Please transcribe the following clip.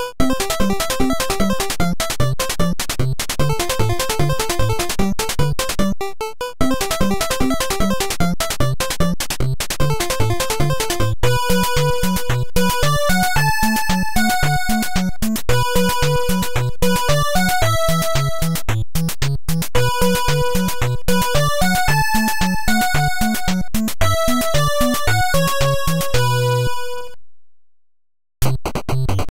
You